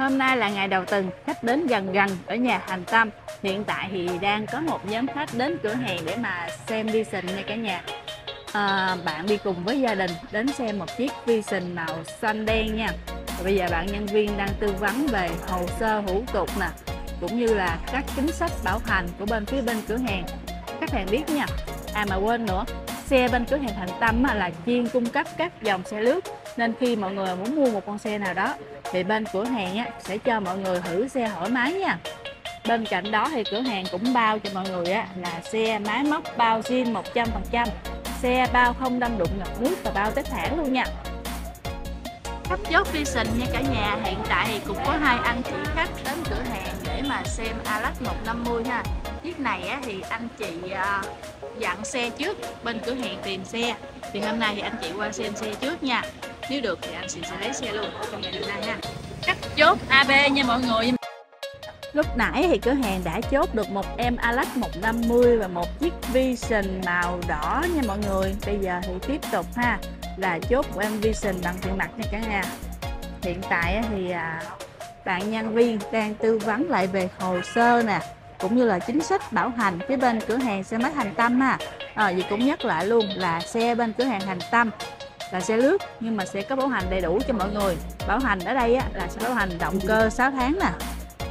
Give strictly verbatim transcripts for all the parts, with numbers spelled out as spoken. Hôm nay là ngày đầu tuần, khách đến gần gần ở nhà Thành Tâm. Hiện tại thì đang có một nhóm khách đến cửa hàng để mà xem Vision nha cả nhà. À, bạn đi cùng với gia đình đến xem một chiếc Vision màu xanh đen nha. Và bây giờ bạn nhân viên đang tư vấn về hồ sơ hữu tục nè, cũng như là các chính sách bảo hành của bên phía bên cửa hàng. Khách hàng biết nha. À mà quên nữa, xe bên cửa hàng Thành Tâm là chuyên cung cấp các dòng xe lướt, nên khi mọi người muốn mua một con xe nào đó thì bên cửa hàng sẽ cho mọi người thử xe thoải mái nha. Bên cạnh đó thì cửa hàng cũng bao cho mọi người là xe máy móc, bao zin một trăm phần trăm, xe bao không đâm đụng ngập nước và bao test hãng luôn nha. Khách chốt Vision nha cả nhà. Hiện tại thì cũng có hai anh chị khách đến cửa hàng để mà xem Atlas một trăm năm mươi ha. Chiếc này á, thì anh chị à, dặn xe trước, bên cửa hàng tìm xe. Thì hôm nay thì anh chị qua xem xe trước nha. Nếu được thì anh chị sẽ lấy xe luôn trong ngày hôm nay ha. Khách chốt a bê nha mọi người. Lúc nãy thì cửa hàng đã chốt được một em Atlas một trăm năm mươi và một chiếc Vision màu đỏ nha mọi người. Bây giờ thì tiếp tục ha, là chốt của em Vision bằng tiền mặt nha cả nhà. Hiện tại thì à, bạn nhân viên đang tư vấn lại về hồ sơ nè, cũng như là chính sách bảo hành phía bên cửa hàng xe máy Thành Tâm ha. À, vì cũng nhắc lại luôn là xe bên cửa hàng Thành Tâm là xe lướt nhưng mà sẽ có bảo hành đầy đủ cho mọi người. Bảo hành ở đây á, là sẽ bảo hành động cơ sáu tháng nè,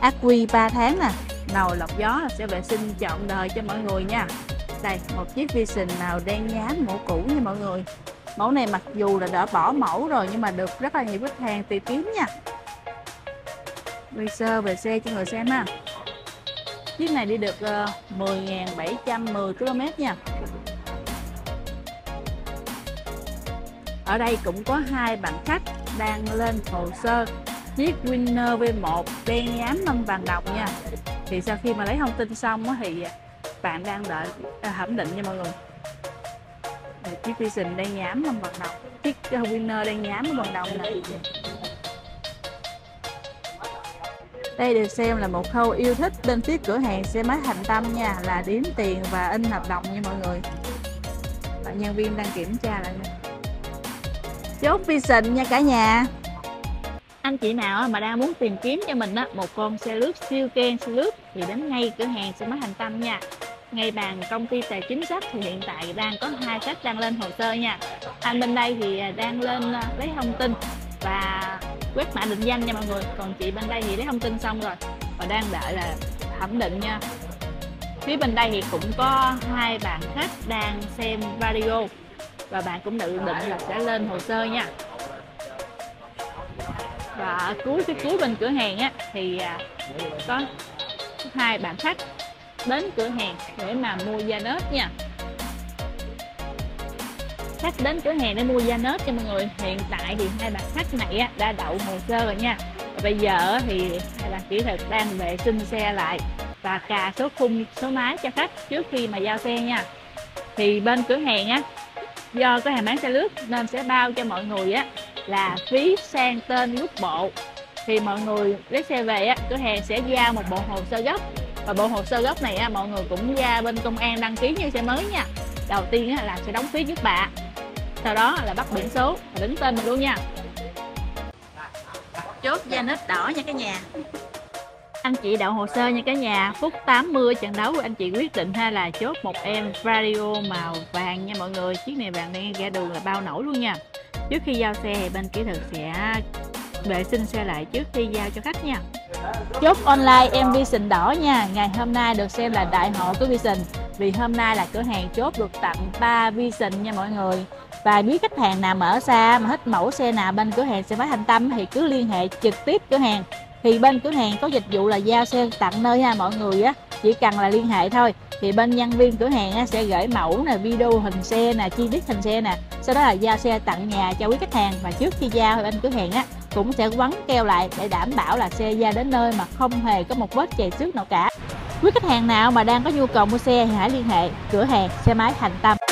ác quy ba tháng nè, nồi lọc gió sẽ vệ sinh trọn đời cho mọi người nha. Đây, một chiếc Vision màu đen nhám mẫu cũ nha mọi người. Mẫu này mặc dù là đã bỏ mẫu rồi nhưng mà được rất là nhiều khách hàng tìm kiếm nha. Quy sơ về xe cho người xem ha. Chiếc này đi được uh, mười nghìn bảy trăm mười ki lô mét nha. Ở đây cũng có hai bạn khách đang lên hồ sơ chiếc Winner V một đen nhám măng vàng độc nha. Thì sau khi mà lấy thông tin xong đó, thì bạn đang đợi à, thẩm định nha mọi người. Để chiếc Vision đen nhám măng vàng độc, chiếc Winner đen nhám măng vàng độc này. Đây được xem là một khâu yêu thích bên phía cửa hàng xe máy Thành Tâm nha, là đếm tiền và in hợp đồng nha mọi người. Bạn nhân viên đang kiểm tra lại nha. Chốt Vision nha cả nhà. Anh chị nào mà đang muốn tìm kiếm cho mình một con xe lướt siêu ken, xe lướt thì đến ngay cửa hàng xe máy Thành Tâm nha. Ngay bàn công ty tài chính sách thì hiện tại đang có hai khách đang lên hồ sơ nha. Anh bên đây thì đang lên lấy thông tin và quét mã định danh nha mọi người. Còn chị bên đây thì lấy thông tin xong rồi và đang đợi là thẩm định nha. Phía bên đây thì cũng có hai bạn khách đang xem Vario và bạn cũng dự định là sẽ lên hồ sơ nha. Và ở cuối cái cuối bên cửa hàng á thì có hai bạn khách đến cửa hàng để mà mua da nớt nha. Khách đến cửa hàng để mua da nớt cho mọi người. Hiện tại thì hai bạn khách này đã đậu hồ sơ rồi nha. Và bây giờ thì hai bạn kỹ thuật đang vệ sinh xe lại và cà số khung số máy cho khách trước khi mà giao xe nha. Thì bên cửa hàng á, do có hàng bán xe lướt nên sẽ bao cho mọi người á là phí sang tên gốc bộ. Thì mọi người lấy xe về á, cửa hàng sẽ giao một bộ hồ sơ gốc. Và bộ hồ sơ gốc này á, mọi người cũng ra bên công an đăng ký như xe mới nha. Đầu tiên á, là sẽ đóng phí trước bạ, sau đó là bắt biển số và đứng tên mình luôn nha. Chốt da nít đỏ nha cả nhà. Anh chị đậu hồ sơ nha cả nhà. Phút tám mươi trận đấu của anh chị quyết định ha, là chốt một em Vario màu vàng nha mọi người. Chiếc này vàng đen ra đường là bao nổi luôn nha. Trước khi giao xe thì bên kỹ thuật sẽ vệ sinh xe lại trước khi giao cho khách nha. Chốt online em Vision đỏ nha. Ngày hôm nay được xem là đại hội của Vision, vì hôm nay là cửa hàng chốt được tặng ba Vision nha mọi người. Và biết khách hàng nào mà ở xa mà thích mẫu xe nào bên cửa hàng xe máy Thành Tâm thì cứ liên hệ trực tiếp cửa hàng. Thì bên cửa hàng có dịch vụ là giao xe tặng nơi ha mọi người á, chỉ cần là liên hệ thôi. Thì bên nhân viên cửa hàng á, sẽ gửi mẫu nè, video hình xe nè, chi tiết hình xe nè, sau đó là giao xe tặng nhà cho quý khách hàng. Và trước khi giao thì bên cửa hàng á cũng sẽ quấn keo lại để đảm bảo là xe ra đến nơi mà không hề có một vết chày xước nào cả. Quý khách hàng nào mà đang có nhu cầu mua xe thì hãy liên hệ cửa hàng xe máy Thành Tâm.